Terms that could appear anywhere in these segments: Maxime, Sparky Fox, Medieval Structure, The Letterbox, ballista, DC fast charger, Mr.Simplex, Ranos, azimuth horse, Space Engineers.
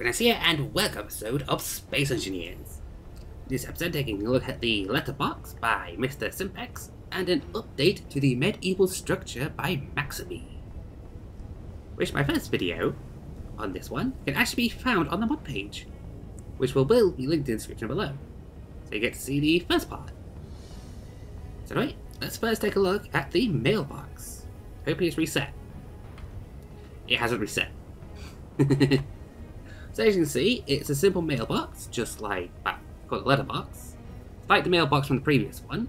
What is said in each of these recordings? Ranos here, and welcome episode of Space Engineers. This episode taking a look at The Letterbox by Mr. Simplex, and an update to the Medieval Structure by Maxime. Which my first video on this one can actually be found on the mod page, which will be linked in the description below, so you get to see the first part. So anyway, let's first take a look at the mailbox. Hopefully it's reset. It hasn't reset. So as you can see, it's a simple mailbox, just like called the letterbox. It's like the mailbox from the previous one,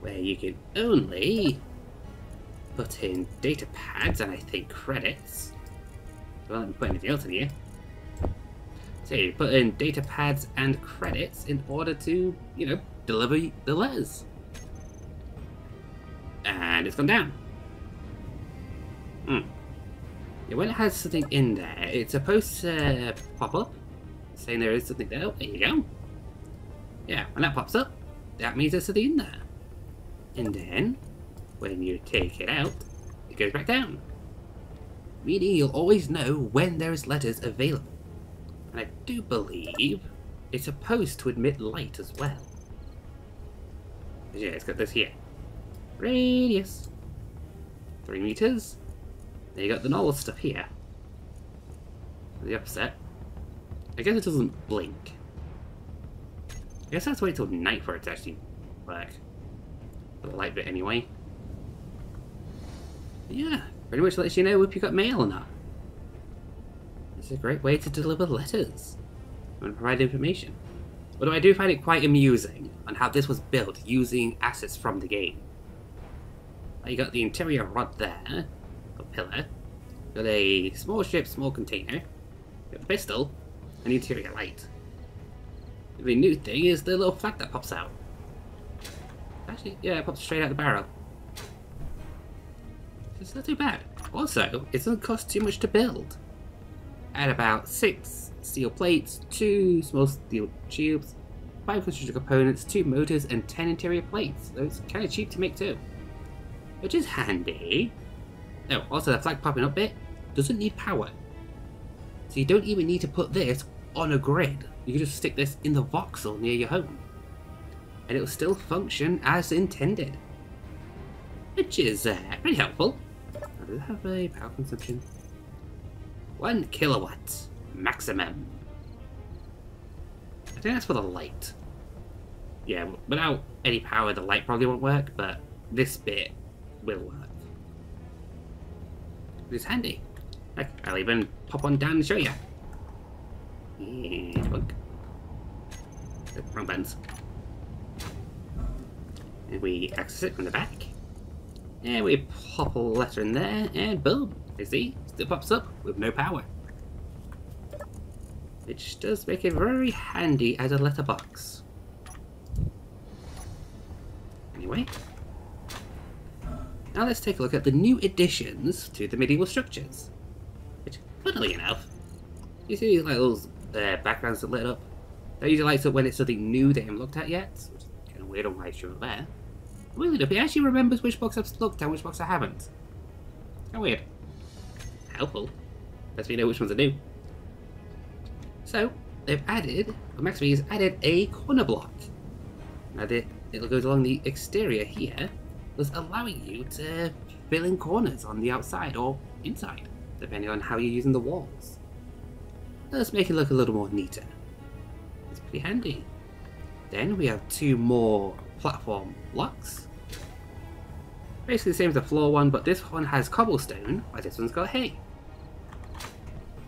where you can only put in data pads and I think credits. Well, let me put anything else in here. So you put in data pads and credits in order to, you know, deliver the letters. And it's gone down. When it has something in there, it's supposed to pop up, saying there is something there. Oh, there you go. Yeah, when that pops up, that means there's something in there. And then, when you take it out, it goes back down. Meaning you'll always know when there is letters available. And I do believe it's supposed to admit light as well. Yeah, it's got this here. Radius. 3 meters. Then you got the normal stuff here. The offset. I guess it doesn't blink. I guess I have to wait till night for it to actually work. The light bit anyway. But yeah, pretty much lets you know if you got mail or not. It's a great way to deliver letters and provide information. Although I do find it quite amusing on how this was built using assets from the game. Like you got the interior rod there. Pillar, got a small ship, small container, got a pistol, and interior light. The new thing is the little flag that pops out. Actually, yeah, it pops straight out the barrel. It's not too bad. Also, it doesn't cost too much to build. At about 6 steel plates, 2 small steel tubes, 5 construction components, 2 motors, and 10 interior plates. So it's kind of cheap to make too, which is handy. Oh, also the flag popping up bit doesn't need power. So you don't even need to put this on a grid. You can just stick this in the voxel near your home. And it'll still function as intended. Which is pretty helpful. Does it have a power consumption? 1 kilowatt maximum. I think that's for the light. Yeah, without any power the light probably won't work, but this bit will work. It's handy. Like, I'll even pop on down and show you. Yeah, wrong buttons. And we access it from the back. And we pop a letter in there, and boom! You see? Still pops up with no power. Which does make it very handy as a letterbox. Anyway. Now let's take a look at the new additions to the medieval structures. Which, funnily enough, you see these like, little backgrounds that lit up? That usually lights up when it's something new that I haven't looked at yet, which is kind of weird on why it's showing up there. Weirdly enough, it actually remembers which box I've looked at and which box I haven't. How weird. Helpful. Lets me know which ones are new. So, they've added, or Maxime has added a corner block. Now, it goes along the exterior here, was allowing you to fill in corners on the outside or inside, depending on how you're using the walls. Let's make it look a little more neater. It's pretty handy. Then we have 2 more platform blocks. Basically the same as the floor one, but this one has cobblestone, while this one's got hay.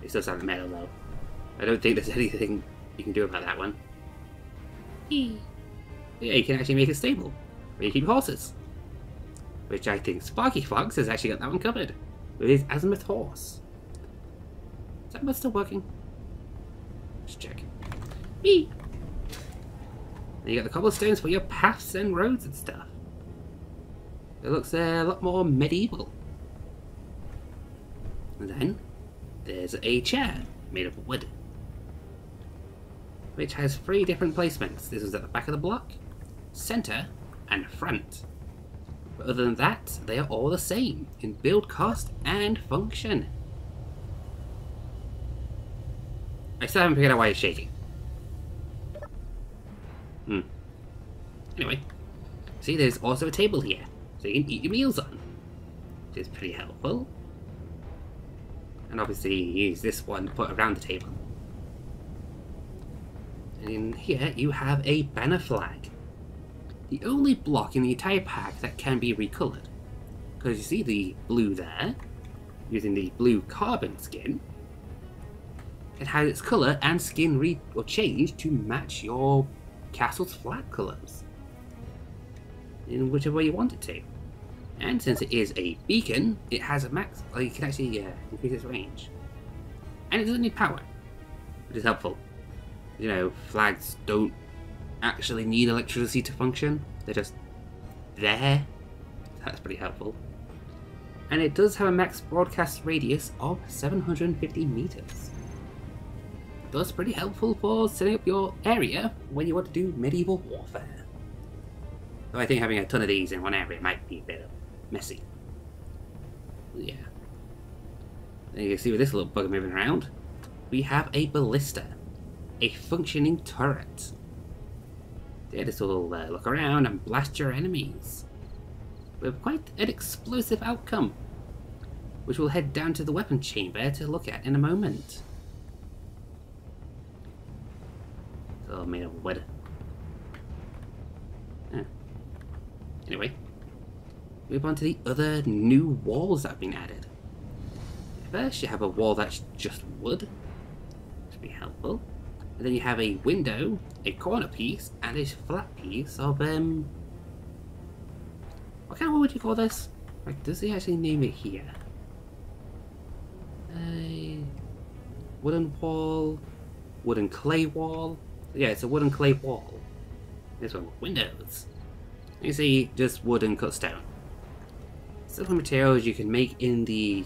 It does have metal though. I don't think there's anything you can do about that one. Yeah, you can actually make it stable, where you keep horses. Which I think Sparky Fox has actually got that one covered with his azimuth horse. Is that one still working? Let's check. Whee! And you got the cobblestones for your paths and roads and stuff. It looks a lot more medieval. And then there's a chair made of wood, which has 3 different placements. This one's at the back of the block, center, and front. But other than that, they are all the same in build, cost, and function. I still haven't figured out why it's shaking. Hmm. Anyway. See, there's also a table here, so you can eat your meals on, which is pretty helpful. And obviously you use this one to put around the table. And in here you have a banner flag. The only block in the entire pack that can be recolored. Because you see the blue there, using the blue carbon skin, it has its colour and skin changed to match your castle's flag colours, in whichever way you want it to. And since it is a beacon, it has a max, like you can actually increase its range. And it doesn't need power, which is helpful. You know, flags don't actually need electricity to function, they're just there. That's pretty helpful. And it does have a max broadcast radius of 750 meters. That's pretty helpful for setting up your area when you want to do medieval warfare. Though I think having a ton of these in one area might be a bit messy. But yeah. And you can see with this little bug moving around, we have a ballista, a functioning turret. They just will look around and blast your enemies, with quite an explosive outcome, which we'll head down to the weapon chamber to look at in a moment. It's all made of wood. Huh. Anyway, move on to the other new walls that have been added. First you have a wall that's just wood, which would be helpful. And then you have a window, a corner piece, and a flat piece of, what kind of, what would you call this? Like, does he actually name it here? A wooden wall, wooden clay wall. Yeah, it's a wooden clay wall. This one with windows. You see, just wood and cut stone. Simple materials you can make in the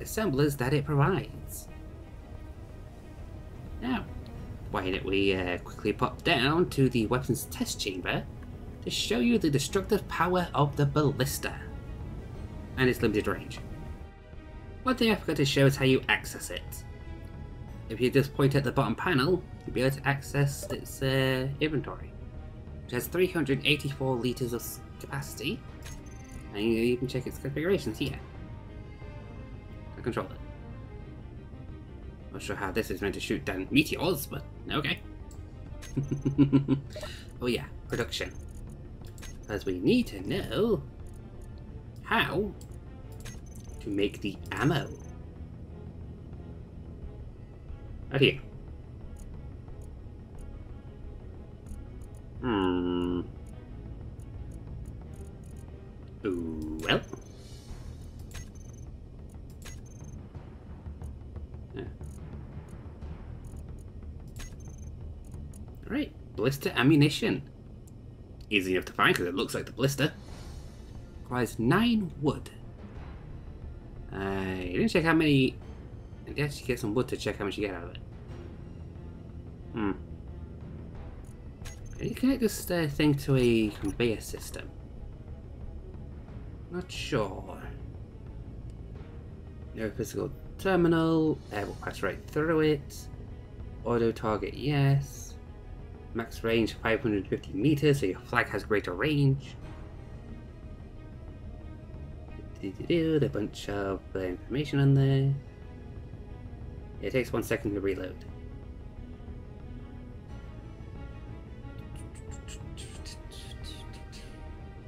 assemblers that it provides. Now, why don't we quickly pop down to the weapons test chamber to show you the destructive power of the ballista and its limited range. One thing I forgot to show is how you access it. If you just point at the bottom panel, you'll be able to access its inventory, which has 384 litres of capacity, and you can check its configurations here. I control it. Not sure how this is meant to shoot down meteors, but okay. Oh yeah, production. Because we need to know how to make the ammo. Right here. Hmm. Ooh, well. Right, ballista ammunition. Easy enough to find because it looks like the blister. Requires 9 wood. I didn't check how many. I guess you get some wood to check how much you get out of it. Hmm. Can you connect this thing to a conveyor system? Not sure. No physical terminal. Air will pass right through it. Auto target, yes. Max range 550 meters, so your flag has greater range. There's a bunch of information on there. It takes 1 second to reload.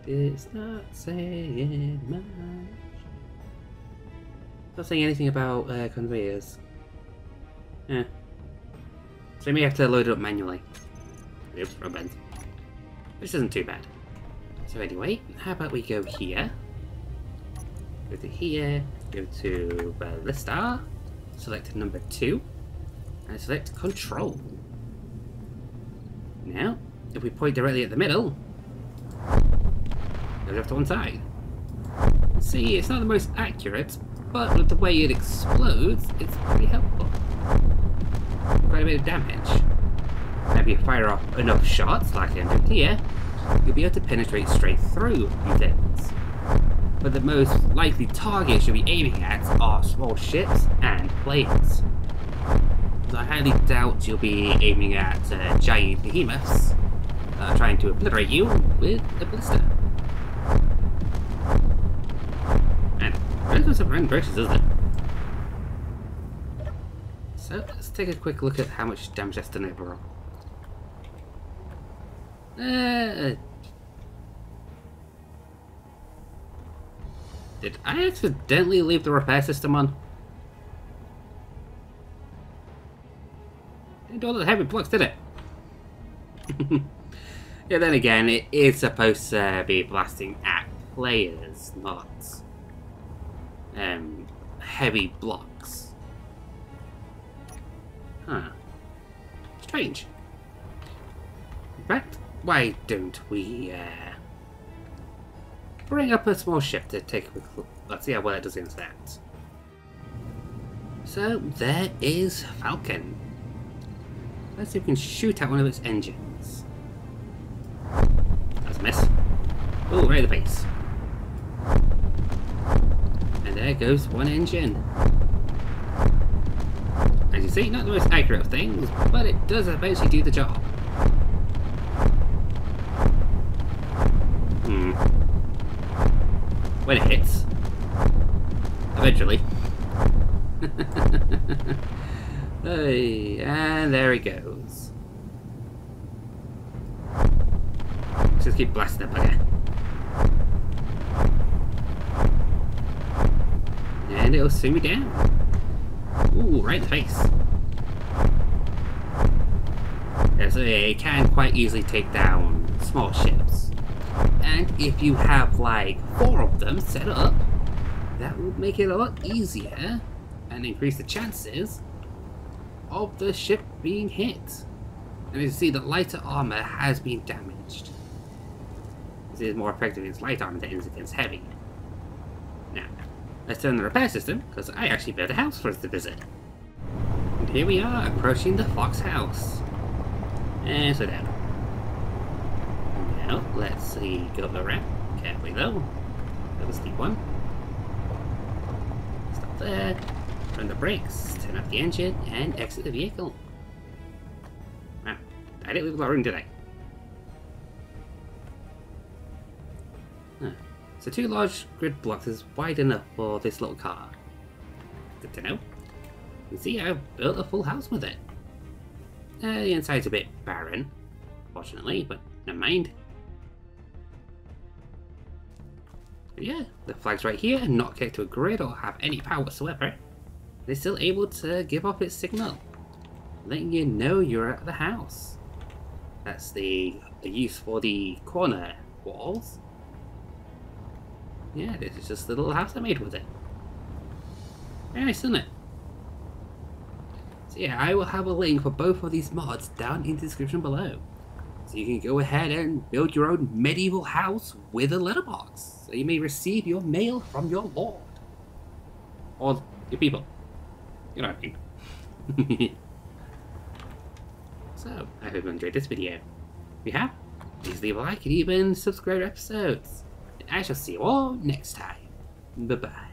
It's not saying much. It's not saying anything about conveyors. Eh. So you may have to load it up manually. Oops, wrong bend. Which isn't too bad. So anyway, how about we go here? Go to here, go to ballista, select number 2, and select control. Now, if we point directly at the middle, goes off to one side. See, it's not the most accurate, but with the way it explodes, it's pretty helpful. Quite a bit of damage. And if you fire off enough shots, like I did here, you'll be able to penetrate straight through these things. But the most likely targets you'll be aiming at are small ships and planes. I highly doubt you'll be aiming at giant behemoths trying to obliterate you with a blister. And those are random braces, isn't it? So let's take a quick look at how much damage that's done overall. Did I accidentally leave the repair system on? Didn't do all the heavy blocks, did it? Yeah, then again, it is supposed to be blasting at players, not heavy blocks. Huh. Strange. In fact, why don't we bring up a small ship to take a quick look? Let's see how well it does against that. So there is Falcon. Let's see if we can shoot at one of its engines. That's a miss. Oh, right at the base. And there goes one engine. As you see, not the most accurate of things, but it does eventually do the job. When it hits. Eventually. Hey, and there he goes. Let's just keep blasting up again. And it'll soon be down. Ooh, right in the face. Yeah, so it can quite easily take down small ships. And if you have like 4 of them set up, that would make it a lot easier and increase the chances of the ship being hit. And as you see, the lighter armor has been damaged. This is more effective against light armor than it is against heavy. Now, let's turn the repair system, because I actually built a house for us to visit. And here we are, approaching the Fox house. And so down. Now, let's see, go up the ramp. Carefully though. That was a steep one. Stop there. Turn the brakes, turn up the engine, and exit the vehicle. Wow, I didn't leave a lot of room, did I? Huh. So 2 large grid blocks is wide enough for this little car. Good to know. You can see I've built a full house with it. The inside's a bit barren, fortunately, but never mind. But yeah, the flag's right here, and not connected to a grid or have any power whatsoever. They're still able to give off its signal, letting you know you're at the house. That's the use for the corner walls. Yeah, this is just the little house I made with it. Very nice, isn't it? So yeah, I will have a link for both of these mods down in the description below. So you can go ahead and build your own medieval house with a letterbox, so you may receive your mail from your lord. Or your people. You know what I mean. So, I hope you enjoyed this video. If you have, please leave a like and even subscribe to episodes. And I shall see you all next time. Bye bye.